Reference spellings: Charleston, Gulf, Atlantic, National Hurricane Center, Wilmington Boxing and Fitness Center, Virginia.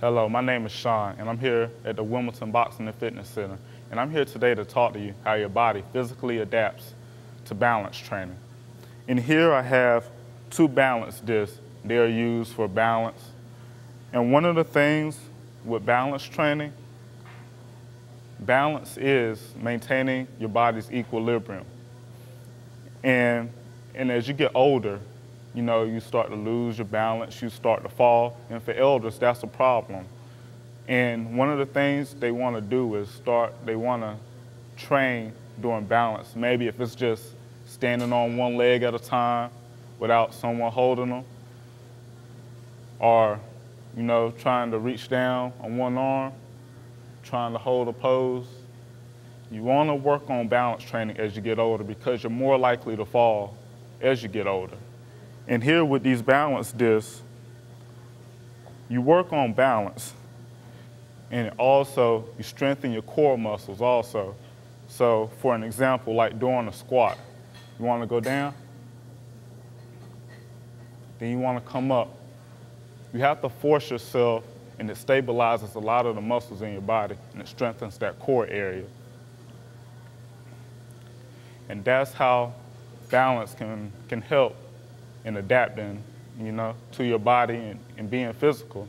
Hello, my name is Sean, and I'm here at the Wilmington Boxing and Fitness Center, and I'm here today to talk to you how your body physically adapts to balance training. In here I have two balance discs. They are used for balance, and one of the things with balance training, balance is maintaining your body's equilibrium. And as you get older, you know, you start to lose your balance, you start to fall, and for elders, that's a problem. And one of the things they want to do is train during balance. Maybe if it's just standing on one leg at a time without someone holding them, or, you know, trying to reach down on one arm, trying to hold a pose. You want to work on balance training as you get older because you're more likely to fall as you get older. And here with these balance discs, you work on balance, and also you strengthen your core muscles also. So for an example, like doing a squat, you want to go down, then you want to come up. You have to force yourself, and it stabilizes a lot of the muscles in your body, and it strengthens that core area. And that's how balance can help in adapting, you know, to your body and being physical.